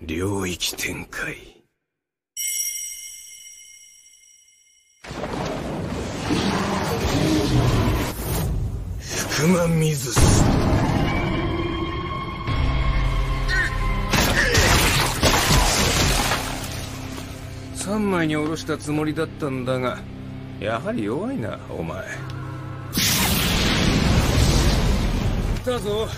領域展開。熊水3枚に下ろしたつもりだったんだが、やはり弱いなお前。来たぞ。